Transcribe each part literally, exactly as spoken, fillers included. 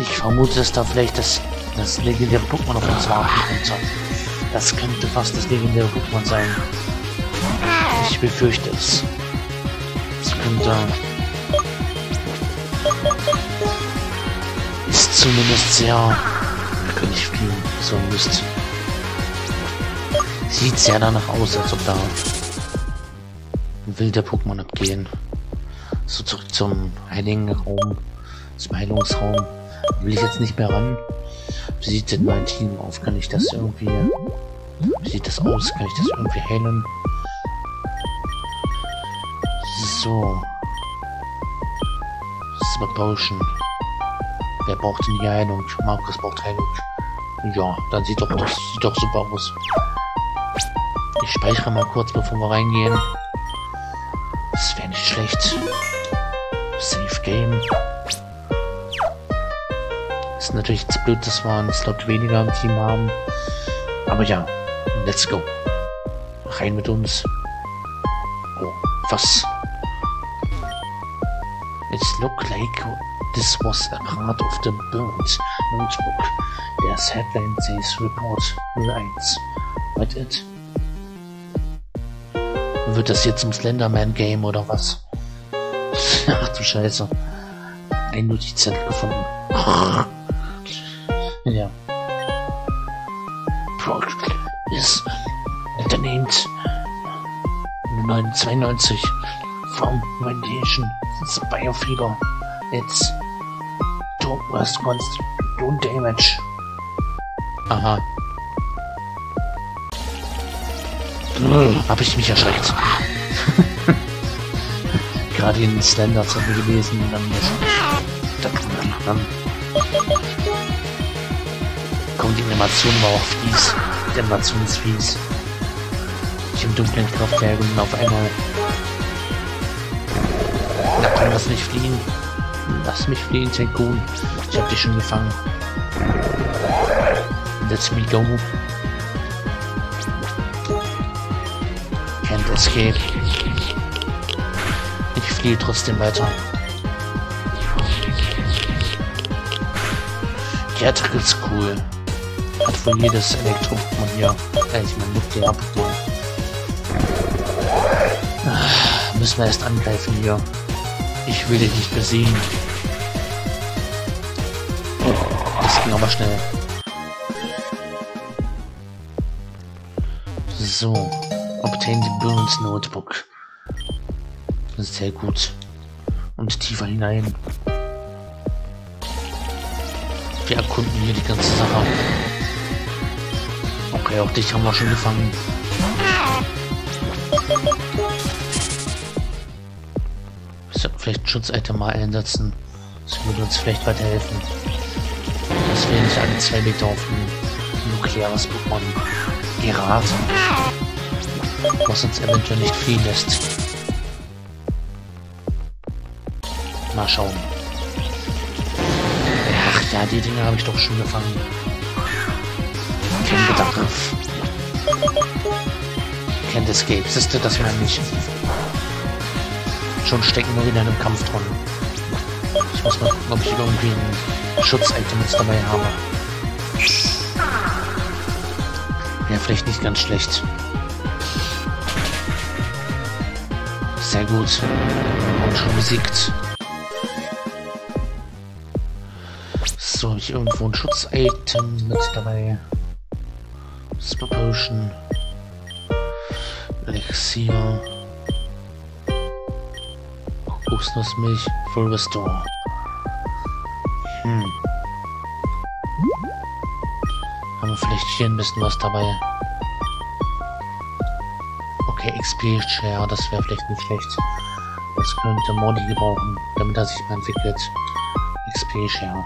Ich vermute, dass da vielleicht das, das legendäre Pokémon auf uns wartet. Das könnte fast das legendäre Pokémon sein. Ich befürchte es. Das könnte... Ist zumindest sehr... Da kann ich spielen. So Mist. Sieht sehr danach aus, als ob da... Will der Pokémon abgehen. So, zurück zum Heiligen Raum. Zum Heilungsraum. Will ich jetzt nicht mehr ran. Wie sieht denn mein Team auf? Kann ich das irgendwie... Wie sieht das aus? Kann ich das irgendwie heilen? So. Das ist aber Potion. Wer braucht denn die Heilung? Markus braucht Heilung. Ja, dann sieht doch, das sieht doch super aus. Ich speichere mal kurz, bevor wir reingehen. Das wäre nicht schlecht. Safe Game. Ist natürlich jetzt blöd, dass wir einen Slot weniger im Team haben. Aber ja, let's go. Rein mit uns. Oh, was? It's look like this was a part of the Burns Notebook. There's headline says Report null eins. What it? Wird das jetzt zum Slenderman-Game oder was? Ach du Scheiße. Ein Notizzettel gefunden. Ja. Project ist unternehmt neunzehnhundertzweiundneunzig from Radiation. It's Biofever. It's don't worst constant, don't damage. Aha. Habe ich mich erschreckt. Gerade in Slender habe ich gelesen und dann, dann, dann, dann kommt die Animation, war auch fies. Die Animation ist fies. Ich im dunklen Kraftwerk und auf einmal. Da kann das nicht fliehen. Lass mich fliehen, Tengu. Ich hab dich schon gefangen. Let's me go. Can't escape. Ich fliehe trotzdem weiter. Der Trick ist cool. Hat von jedes Elektro-Pokémon hier. Äh, ich meine, nuklear Pokémon. Müssen wir erst angreifen hier. Ich will dich nicht besiegen. Oh, das ging aber schnell. So. Obtain the Burns Notebook. Das ist sehr gut. Und tiefer hinein. Wir erkunden hier die ganze Sache. Okay, auch dich haben wir schon gefangen. Ich sollte vielleicht ein Schutz-Item mal einsetzen. Das würde uns vielleicht weiterhelfen. Dass wir nicht alle zwei Meter auf ein nukleares Pokémon geraten. Was uns eventuell nicht fliehen lässt. Mal schauen. Ja, die Dinger habe ich doch schon gefangen. Kein Bedarf. Kein Escape. Siehst du, das war nicht. Schon stecken wir wieder in einem Kampf drin. Ich muss mal gucken, ob ich irgendwie ein Schutz-Item jetzt dabei habe. Wäre vielleicht nicht ganz schlecht. Sehr gut. Und schon besiegt. So, habe ich irgendwo ein Schutz-Item mit dabei. Super Potion. Elixier. Kokosnussmilch. Full Restore. Hm. Haben wir vielleicht hier ein bisschen was dabei? Okay, X P-Share, das wäre vielleicht nicht schlecht. Das könnte Modi gebrauchen, damit er sich mal entwickelt. X P-Share.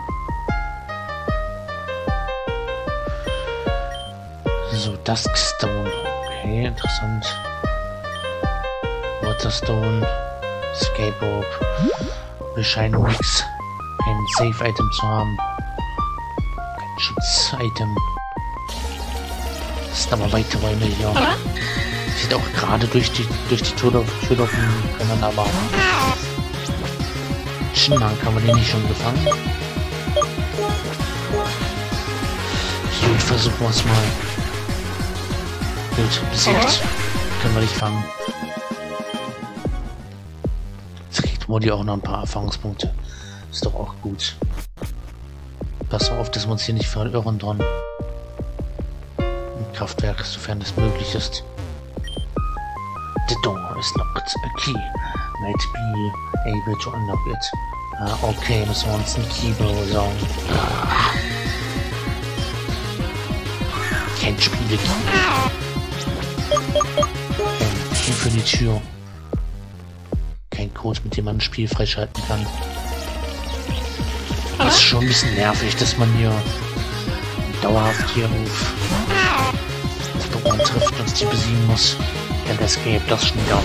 So, Duskstone. Okay, interessant. Waterstone. Skateboard. Wir scheinen nichts. Kein Safe-Item zu haben. Kein Schutz-Item. Das sind aber weite Räume hier. Aha. Sieht auch gerade durch die durch die Tür laufen können, aber... Schmarrn, kann man den nicht schon gefangen? Gut, versuchen wir es mal. Gut, bis jetzt können wir dich fangen. Jetzt kriegt Modi auch noch ein paar Erfahrungspunkte. Ist doch auch gut. Pass auf, dass wir uns hier nicht verirren dran. Im Kraftwerk, sofern das möglich ist. The door is locked. A key might be able to unlock it. Ah, okay, müssen wir uns einen Key besorgen. Ah. Kennt Spiele. Ein Key für die Tür. Kein Code, mit dem man ein Spiel freischalten kann. Das ist schon ein bisschen nervig, dass man hier dauerhaft hier auf das Pokémon trifft und die besiegen muss. Ja, das gäbe das schon wieder.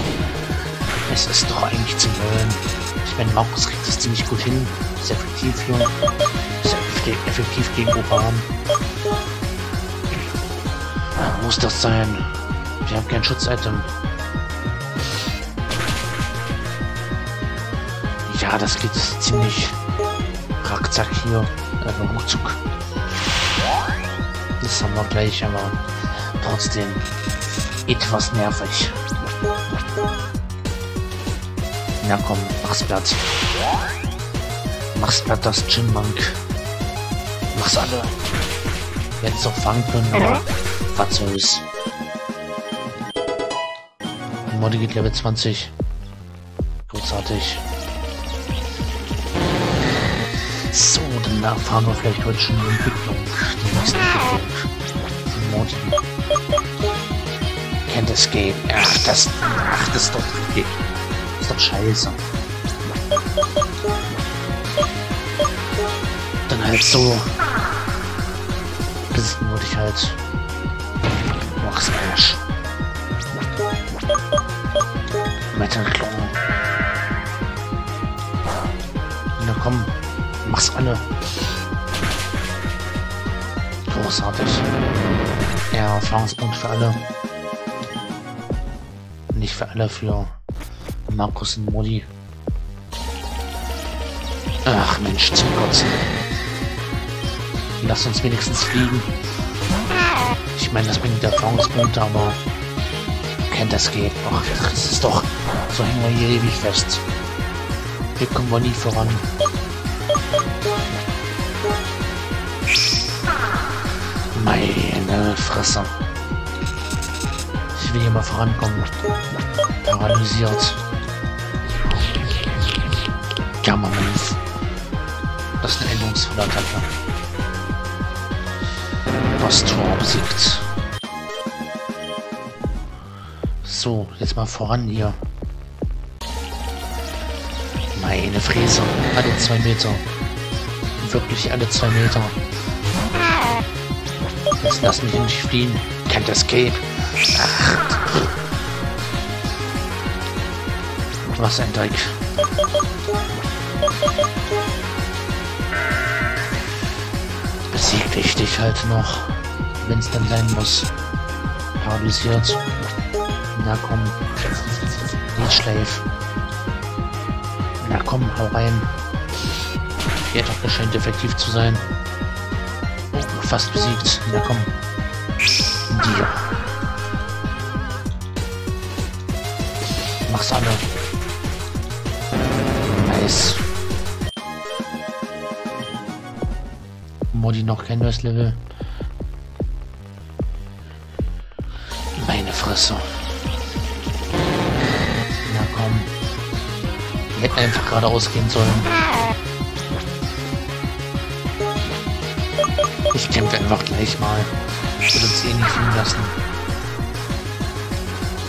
Es ist doch eigentlich zum Wollen. Ich meine, Markus kriegt das ziemlich gut hin. Ist effektiv hier. Ist effektiv gegen Oberarm. Ja, muss das sein? Wir haben kein Schutz-Item. Ja, das geht ziemlich. Zack, hier, einfach Hochzug. Das haben wir gleich, aber trotzdem etwas nervig. Na komm, mach's platt. Mach's platt, das Gym-Monk. Mach's alle. Jetzt noch fangen können, aber was soll's. Modi geht Level zwanzig. Großartig. So, dann erfahren wir vielleicht heute schon die Entwicklung, die nächste Entwicklung von Modi. Can't escape. Ach, das, ach, das ist doch okay. Das ist doch scheiße. Dann halt so. Besiegen würde ich halt. Mach's Arsch. Metal-Klon. Na komm. Mach's alle. Großartig. Ja, Erfahrungspunkt für alle. Nicht für alle, für Markus und Modi. Ach Mensch, zum Kotzen. Lass uns wenigstens fliegen. Ich meine, das bringt Erfahrungspunkte, aber kennt das geht. Ach, das ist doch. So hängen wir hier ewig fest. Hier kommen wir nie voran. Meine Fresse. Ich will hier mal vorankommen. Paralysiert. Gamma Move. Das ist eine änderungsvolle Attacke. Postura besiegt. So, jetzt mal voran hier. Meine Fräse. Alle zwei Meter. Wirklich alle zwei Meter. Jetzt lass mich nicht fliehen. Can't escape. Ach. Was ein Dreck. Besiege ich dich halt noch. Wenn es dann sein muss. Paralysiert. Na komm. Schleif. Na komm, hau rein. Er hat doch gescheint effektiv zu sein. Fast besiegt. Na komm. Dir. Mach's alle. Nice. Modi noch kein neues Level. Meine Fresse. Na komm. Wir hätten einfach geradeaus gehen sollen. Ich kämpfe einfach gleich mal. Ich würde uns eh nicht liegen lassen.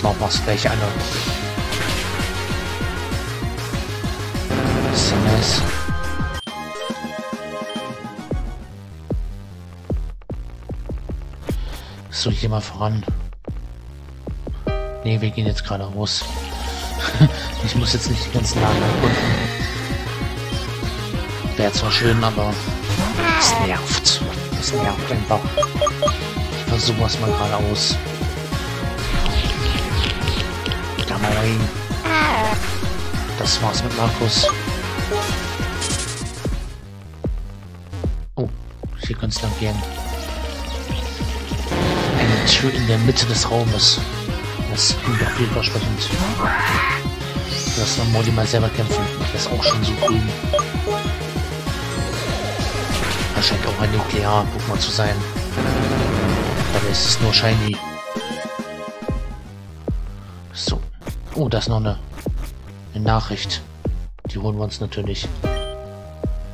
Machen wir es gleich alle. Das ist ja nice. So, ich gehe mal voran. Ne, wir gehen jetzt gerade raus. Ich muss jetzt nicht die ganzen Lagen erkunden. Wäre zwar schön, aber es nervt. Das nervt einfach. Versuchen wir es mal geradeaus. Da mal rein. Das war's mit Markus. Zwecky konstatieren. Eine Tür in der Mitte des Raumes. Das klingt auch vielversprechend. Lass den Modi mal selber kämpfen. Das ist auch schon so grün. Das scheint auch ein Nuklear-Pokémon zu sein. Aber es ist nur shiny. So. Oh, da ist noch eine, eine Nachricht. Die holen wir uns natürlich.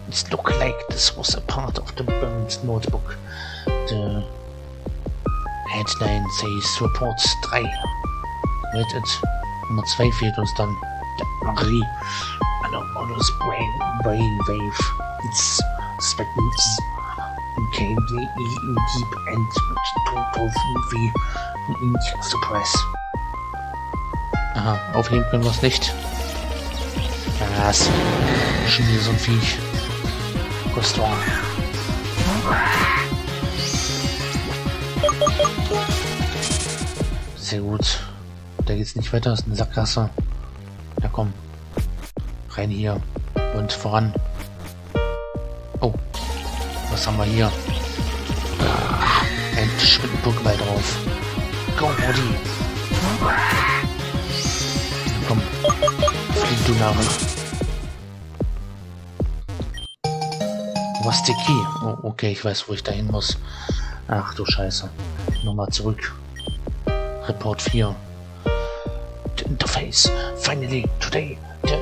It's look like this was a part of the Burns Notebook. The headline says Reports drei. Wait it. Nummer zwei fehlt uns dann. Marie. An honest brain, brainwave. It's speculates. Okay, they eaten deep and total movie in surprise. Aha, aufheben können wir es nicht. Ja, das ist schon wieder so ein Viech. Kostor. Sehr gut. Da geht's nicht weiter, das ist eine Sackgasse. Na komm. Rein hier. Und voran. Oh. Was haben wir hier? Ein Tisch mit einem Pokéball drauf. Go, Buddy. Komm. Flieg, du Narren. Was ist der Key? Oh, okay, ich weiß, wo ich dahin muss. Ach du Scheiße. Nochmal zurück. Report vier. The interface. Finally, today. The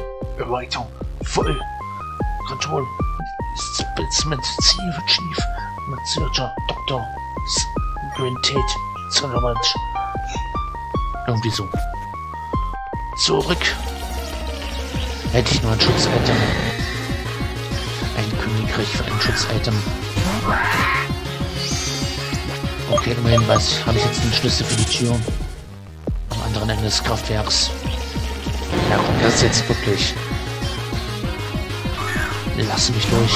writer. Full. Control. Smith, Chief, Chief, Searcher, Doktor, Grintate, Zollowatsch. Irgendwie so. Zurück. Hätte ich nur ein Schutz-Item. Ein Königreich für ein Schutz-Item. Okay, immerhin was. Habe ich jetzt einen Schlüssel für die Tür. Am anderen Ende des Kraftwerks. Ja, komm, das ist jetzt wirklich. Lass mich durch.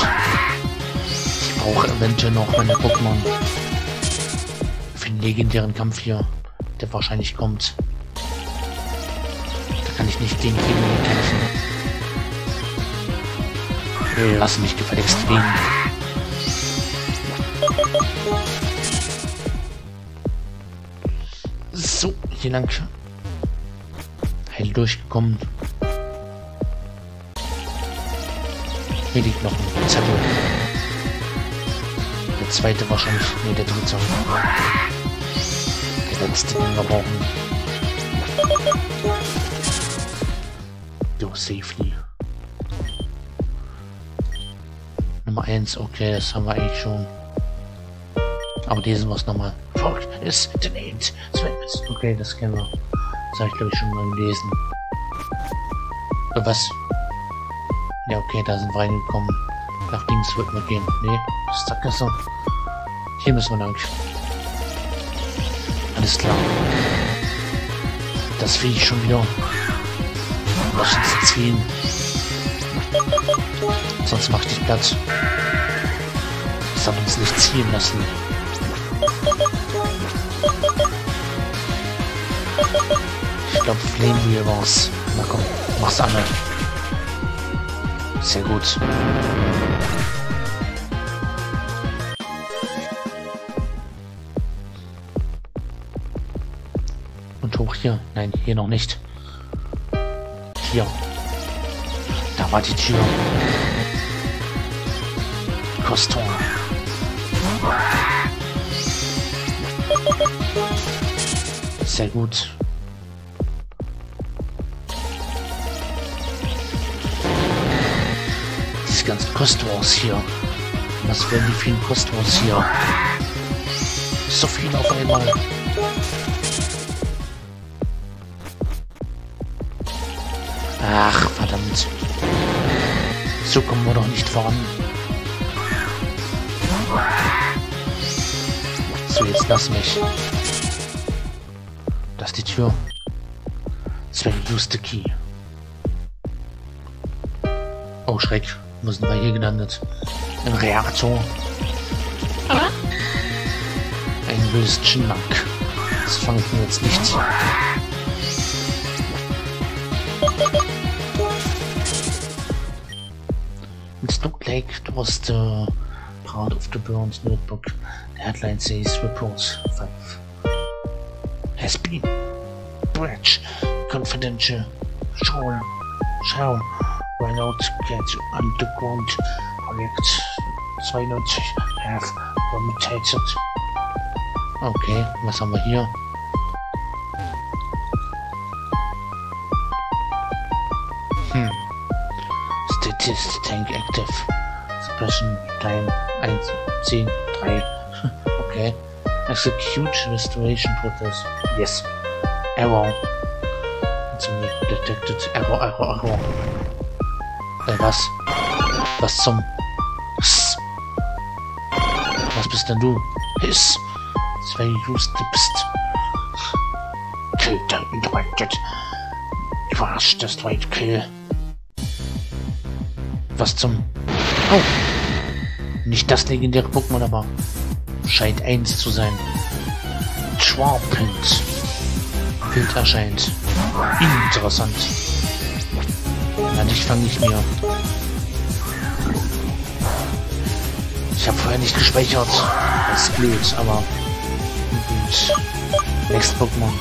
Ich brauche eventuell noch meine Pokémon. Für den legendären Kampf hier, der wahrscheinlich kommt. Da kann ich nicht gegen Gegner kämpfen. Lass mich gefälligst fliegen. So, hier lang. Heil durchgekommen. Hier liegt noch ein Zettel. Der zweite wahrscheinlich. Ne, der dritte. Der letzte, den wir brauchen. So, safely. Nummer eins, okay, das haben wir eigentlich schon. Aber lesen wir es nochmal. Folgt ist der End. Okay, das kennen wir. Das habe ich glaube ich schon mal gelesen. Was? Ja, okay, da sind wir reingekommen. Nach links wird man gehen. Nee, das ist Sackgasse. Hier müssen wir lang. Alles klar. Das will ich schon wieder. Lass uns ziehen. Sonst mach dich platt. Das haben wir uns nicht ziehen lassen. Ich glaube, Flame Wheel war's. Na komm, mach's an. Sehr gut. Und hoch hier. Nein, hier noch nicht. Hier. Da war die Tür. Kostor. Sehr gut. Ganzen Kostwars hier. Was werden die vielen Kostwars hier? So viel auf einmal. Ach, verdammt. So kommen wir doch nicht voran. So, jetzt lass mich. Das ist die Tür. Zveggie used the key. Oh, Schreck. Wo sind wir hier gelandet? Ein Reaktor. Ah. Ein wildes Chinmak. Das fange ich mir jetzt nicht. It's not like it was the part of the Burns Notebook. The headline says Reports five has been breached. Confidential shower shall run out to get underground project ninety-two have permitted. Okay, was haben wir hier? Hm. Statist Tank Active. Suppression Time one, ten, three. Okay. Execute Restoration Protest. Yes. Error. Detected. Error, Error, Error. Äh, was? Was zum... Was bist denn du? Hiss. Zwei Use Tipps. Kilter interrupted. Überrascht das White Kill. Was zum... Oh! Nicht das legendäre Pokémon, aber... Scheint eins zu sein. Schwarpint. Bild erscheint. Interessant. Na, dich fange ich mir. Ich habe vorher nicht gespeichert. Das ist blöd, aber... Gut. Next Pokémon.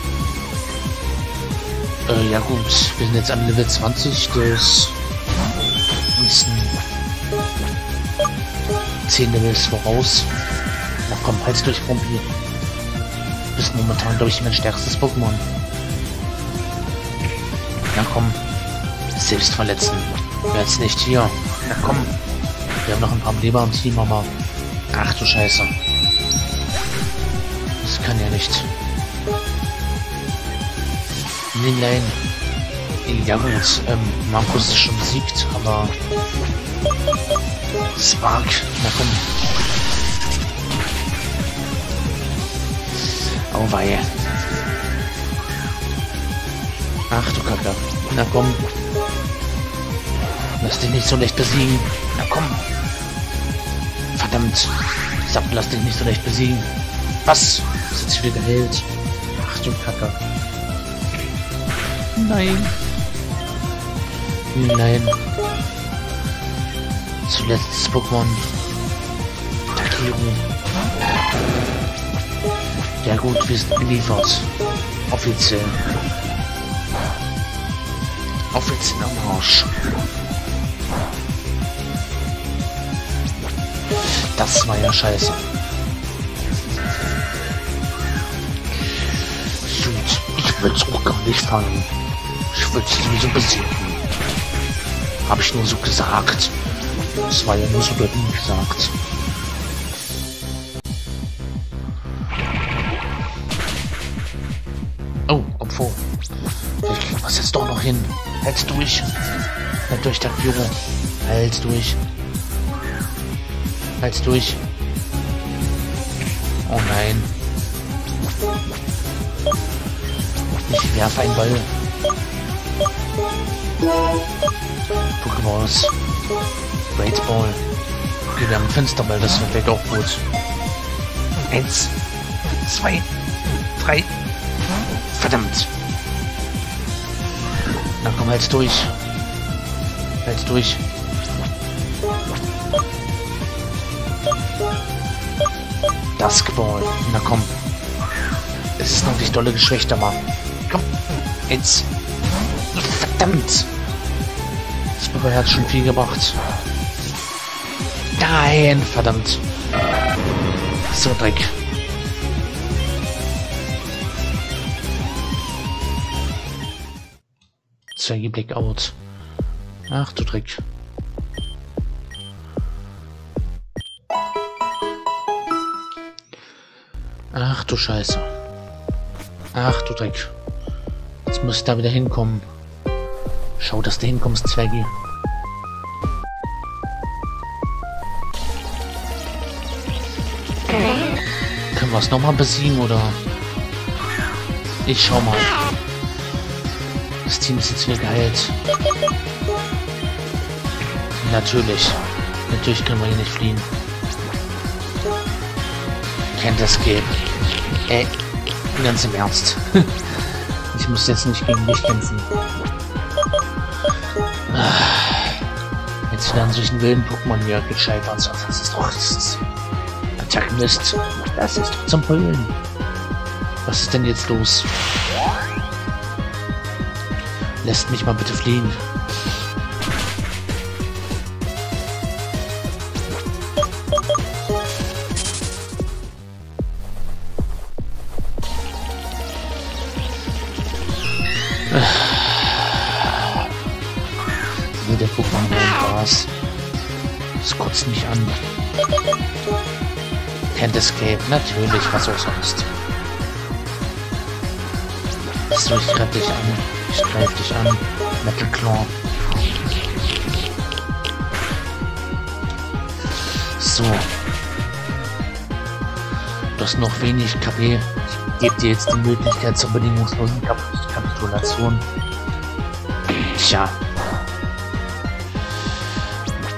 Äh, ja gut. Wir sind jetzt am Level zwanzig des... zehn Levels voraus. Na komm, halt's durch, Pompi. Du bist momentan, glaube ich, mein stärkstes Pokémon. Na komm. Selbst verletzen. Wer jetzt nicht hier. Na komm. Wir haben noch ein paar Leber im Team, aber... Ach du Scheiße. Das kann ja nicht. Nein, nein. Ja gut, ähm, Markus ist schon besiegt, aber... Spark, na komm. Oh weia. Ach du Kacke. Na komm. Lass dich nicht so leicht besiegen. Na komm. Verdammt. Ich sag, lass dich nicht so leicht besiegen. Was? Das hat sich wieder geheilt. Ach du Kacke. Nein. Nein. Zuletzt das Pokémon. Attackierung. Ja gut, wir sind geliefert. Offiziell. Offiziell am Arsch. Das war ja scheiße. Gut, ich will's auch gar nicht fangen. Ich will's sowieso besiegen. Habe ich nur so gesagt. Das war ja nur so blöd gesagt. Oh, obwohl. Vielleicht kriegen wir es jetzt doch noch hin. Halt's durch. Halt durch, Takiro. Halt's durch. Halt's durch. Oh nein. Ich werfe einen Ball. Pokéballs. Raidball. Okay, wir haben einen Fensterball, das wird vielleicht auch gut. Eins. Zwei. Drei. Verdammt. Na komm, halt's durch. Halt's durch. Duskball. Na komm. Es ist noch nicht dolle geschwächt, aber... Komm. Eins. Verdammt. Das Papa hat schon viel gemacht. Nein, verdammt. So Dreck. Zveggie Black out. Ach du Dreck. Ach du Scheiße. Ach du Dreck. Jetzt muss ich da wieder hinkommen. Schau, dass du hinkommst, Zveggie. Können wir es nochmal besiegen, oder? Ich schau mal. Das Team ist jetzt wieder geheilt. Natürlich. Natürlich können wir hier nicht fliehen. Kennt das Game. Ey, ganz im Ernst. Ich muss jetzt nicht gegen dich kämpfen. dass ich dann solchen wilden Pokémon hier gescheitert und so. Das ist doch, das ist Attackmist. Das ist doch zum Heulen. Was ist denn jetzt los? Lässt mich mal bitte fliehen. Der Pokémon war's. Das kotzt mich an. Can't escape, natürlich, was auch sonst. So, ich greif dich an. Ich greif dich an. Metal Claw. So. Du hast noch wenig K P. Ich gebe dir jetzt die Möglichkeit zur bedingungslosen Kap Kapitulation. Tja.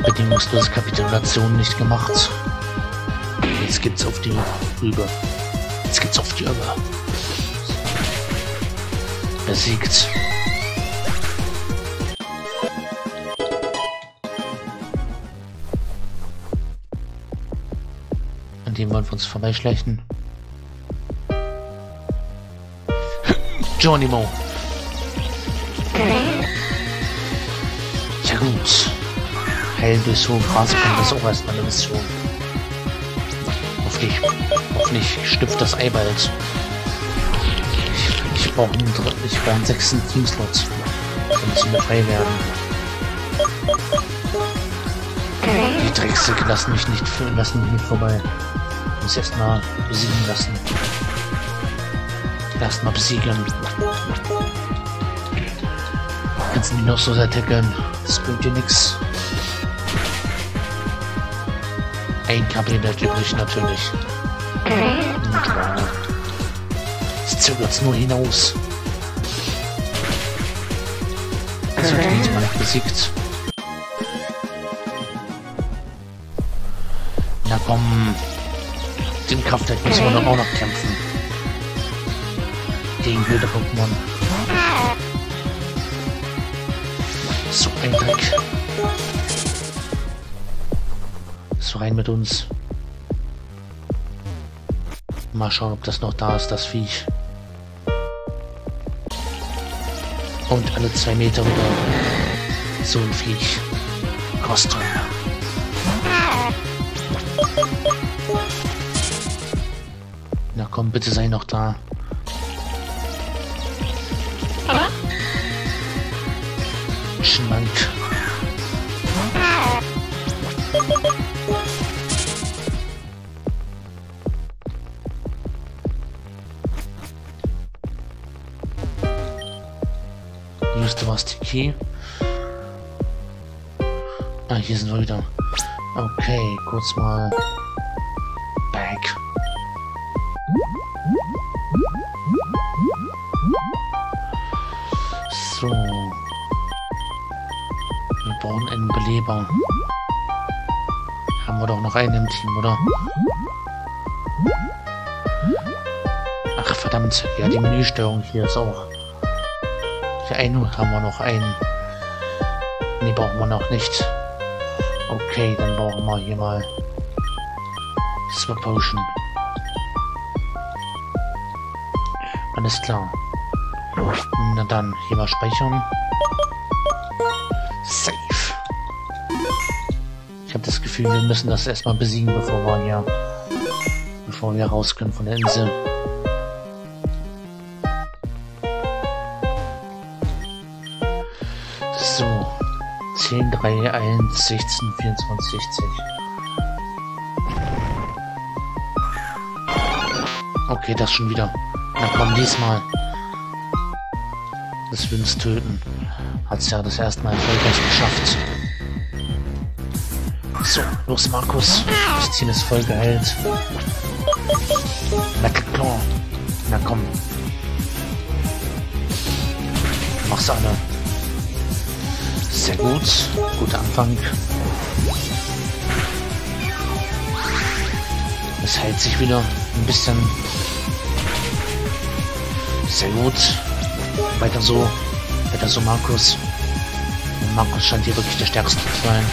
Bedingungslose Kapitulation nicht gemacht. Jetzt gibt's auf die Rübe. Jetzt gibt's auf die Rübe. Besiegt. An dem wollen wir uns vorbeischleichen. Johnny Mo. Ja gut. Hell durchs hohe Gras kommt das auch erstmal eine Mission. Hoffentlich, hoffentlich stiftet das Ei bald. Ich, ich brauche einen, brauch einen sechsten Teamslot, damit sie mir frei werden. Die Drecksäcke lassen mich nicht, lassen mich nicht vorbei. Ich muss erstmal besiegen lassen. Erstmal besiegen. Kannst du mich noch so sehr tackeln? Das bringt dir nichts. Ein K P bleibt übrig, natürlich. Es zögert's nur hinaus. Es wird nicht mal besiegt. Na komm. Den Kraftwerk müssen wir doch auch noch kämpfen. Gegen wilde Pokémon. So ein Dreck. Rein mit uns. Mal schauen, ob das noch da ist, das Viech. Und alle zwei Meter wieder so ein Viech. Kostet. Na komm, bitte sei noch da. Schmank. Du warst hier. Ah, hier sind wir wieder. Okay, kurz mal. Back. So. Wir brauchen einen Beleber. Haben wir doch noch einen im Team, oder? Ach, verdammt. Ja, die Menüsteuerung hier ist auch. Einen haben wir noch einen. Ne, brauchen wir noch nicht. Okay, dann brauchen wir hier mal Super Potion. Alles klar. Na dann, hier mal speichern. Safe. Ich habe das Gefühl, wir müssen das erstmal besiegen, bevor wir hier, bevor wir raus können von der Insel. zehn, drei, eins, sechzehn, vierundzwanzig, sechzig. Okay, das schon wieder. Na komm, diesmal. Das will uns töten. Hat's ja das erste Mal erfolgreich geschafft. So, los Markus. Das Ziel ist voll geheilt. Na klar. Na komm. Mach's alle. Sehr gut, guter Anfang. Es heilt sich wieder ein bisschen. Sehr gut. Weiter so, weiter so Markus. Und Markus scheint hier wirklich der Stärkste zu sein.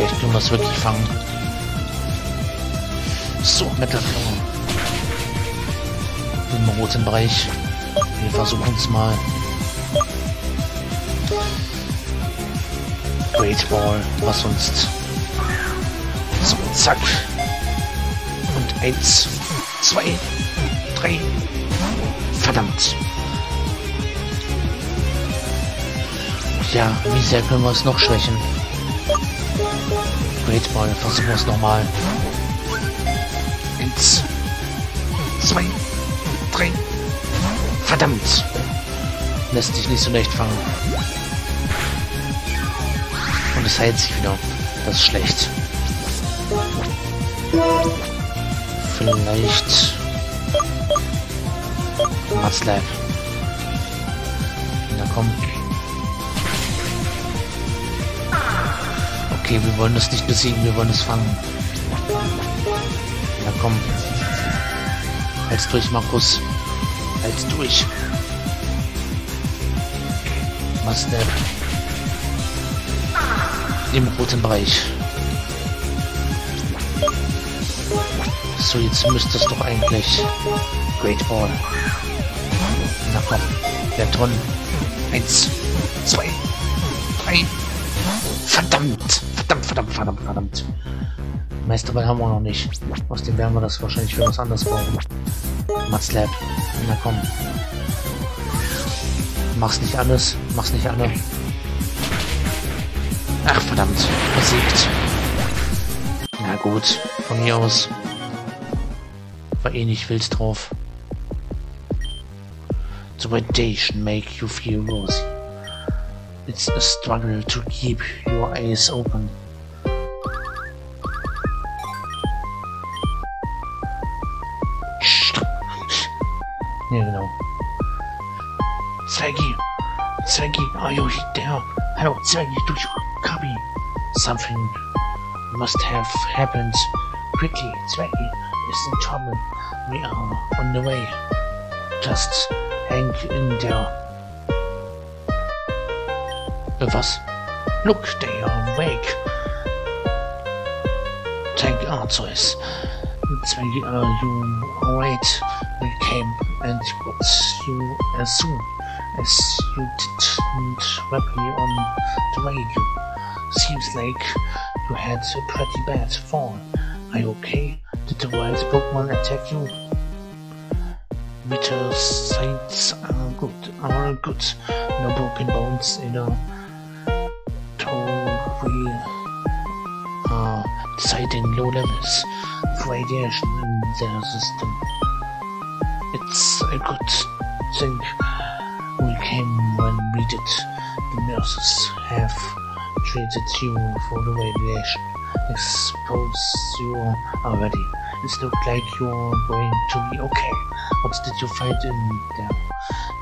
Vielleicht können wir es wirklich fangen. So, Metallflora. Im roten Bereich. Wir versuchen es mal. Great Ball, was sonst? So, zack. Und eins, zwei, drei. Verdammt. Ja, wie sehr können wir es noch schwächen? Great Ball, versuchen wir es nochmal. Eins, zwei, drei. Verdammt. Lässt sich nicht so leicht fangen. Und es heilt sich wieder. Das ist schlecht. Vielleicht... Matzleib. Na komm. Okay, wir wollen das nicht besiegen, wir wollen es fangen. Na komm. Halt's durch, Markus. Halt's durch. Matzleib. Im roten Bereich. So, jetzt müsste es doch eigentlich... Great Ball. Na komm, der Ton. Eins, zwei, drei. Verdammt! Verdammt, verdammt, verdammt, verdammt. Meisterball haben wir noch nicht. Aus dem werden wir das wahrscheinlich für was anderes brauchen. Matzlab. Na komm. Mach's nicht alles. Mach's nicht alle. Ach, verdammt. Versiegt. Na gut, von mir aus. War eh nicht wild drauf. The radiation make you feel rosy. It's a struggle to keep your eyes open. Ja, genau. Zveggie! Zveggie, are you there? Hello, Zveggie, do you copy? Something must have happened. Quickly, Zveggie is in trouble. We are on the way. Just... hang in there. Uh, was? Look, they are awake. Thank God, so is. Zveggie, are you alright? We came and got you as soon as you didn't rapidly on the way. You seems like you had a pretty bad fall. Are you okay? Did the wild Pokémon attack you? Bitter sides are good, are good. No broken bones in a toe. We are deciding low levels of radiation in their system. It's a good thing we came when we did. The nurses have treated you for the radiation. I suppose you are ready. It looks like you're going to be okay. What did you find in there?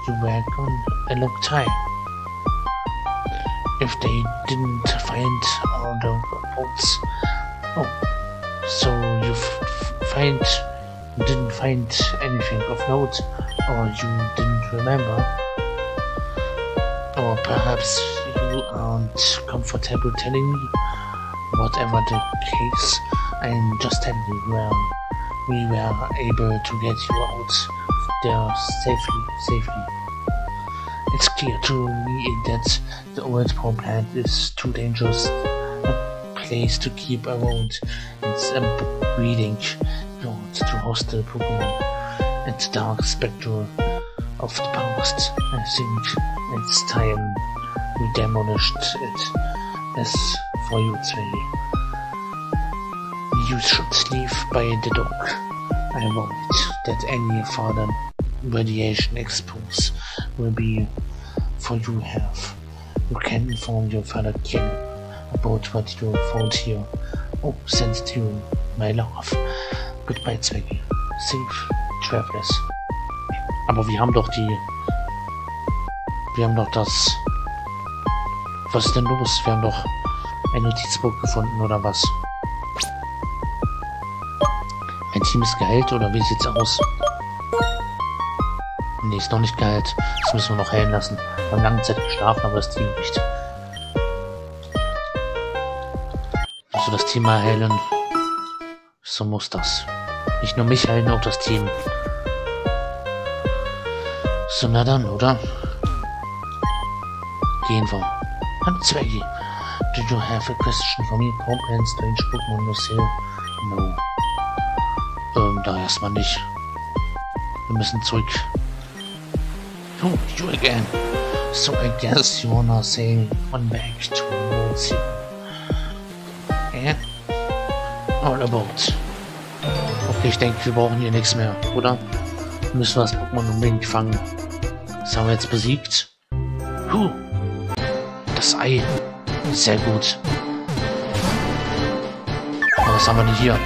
You were gone a long time. If they didn't find all the reports, oh, so you find you didn't find anything of note, or you didn't remember, or perhaps you aren't comfortable telling me. Whatever the case, I'm just telling you well. We were able to get you out there safely, safely. It's clear to me that the old power plant is too dangerous a place to keep around. It's a breeding ground to hostile Pokémon and the dark spectre of the past. I think it's time we demolished it. As for you, Zveggie. You should leave by the dock. I worried that any further radiation expose will be for you have. You can inform your father Ken about what you found here. Oh, send you my love. Goodbye, Zveggie. Safe travelers. Aber wir haben doch die... Wir haben doch das... Was ist denn los? Wir haben doch ein Notizbuch gefunden, oder was? Mein Team ist geheilt, oder wie sieht's aus? Ne, ist noch nicht geheilt. Das müssen wir noch heilen lassen. Wir haben lange Zeit geschlafen, aber das Team nicht. musst du das Team heilen. So muss das. Nicht nur mich heilen, auch das Team. So, na dann, oder? Gehen wir. Hallo Zveggie. Do you have a question for me? How can strange Pokémon you see? No. Ähm, da erstmal nicht. Wir müssen zurück. Oh, you again. So I guess you wanna say one back to Mozi. Eh? All about. Okay, ich denke, wir brauchen hier nichts mehr, oder? Müssen wir das Pokémon unbedingt fangen. Das haben wir jetzt besiegt. Huh. Das Ei. Sehr gut. Aber was haben wir denn hier?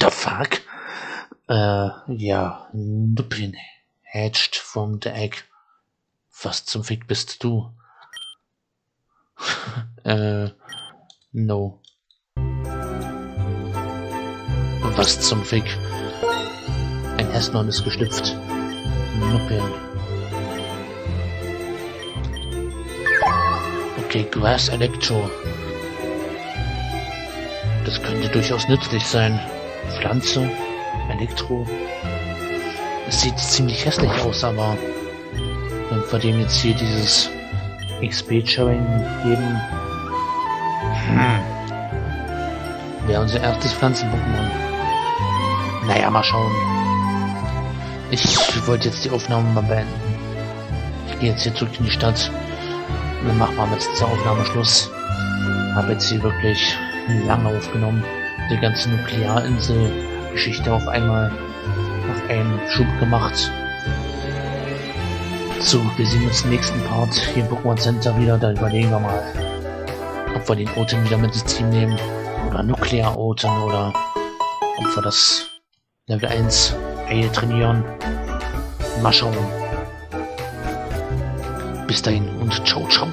The fuck? Äh, ja. Nuppin. Hatched from the egg. Was zum Fick bist du? äh, no. Was zum Fick? Ein Hässlon ist geschlüpft. Nuppin. Okay, Grass Electro. Das könnte durchaus nützlich sein. Pflanze, Elektro. Es sieht ziemlich hässlich aus, aber wenn wir dem jetzt hier dieses X P-Sharing geben, hm. wäre unser erstes Pflanzen-Pokémon. Naja, mal schauen. Ich wollte jetzt die Aufnahme mal beenden. Ich gehe jetzt hier zurück in die Stadt. Wir machen mal jetzt zur Aufnahme Schluss. Habe jetzt hier wirklich lange aufgenommen. Die ganze Nuklearinsel-Geschichte auf einmal auf einen Schub gemacht. So, wir sehen uns im nächsten Part hier im Pokémon Center wieder. Da überlegen wir mal, ob wir den Oten wieder mit ins Team nehmen. Oder Nuklear-Oten oder ob wir das Level eins Eile trainieren. Mal schauen. Bis dahin und ciao, ciao.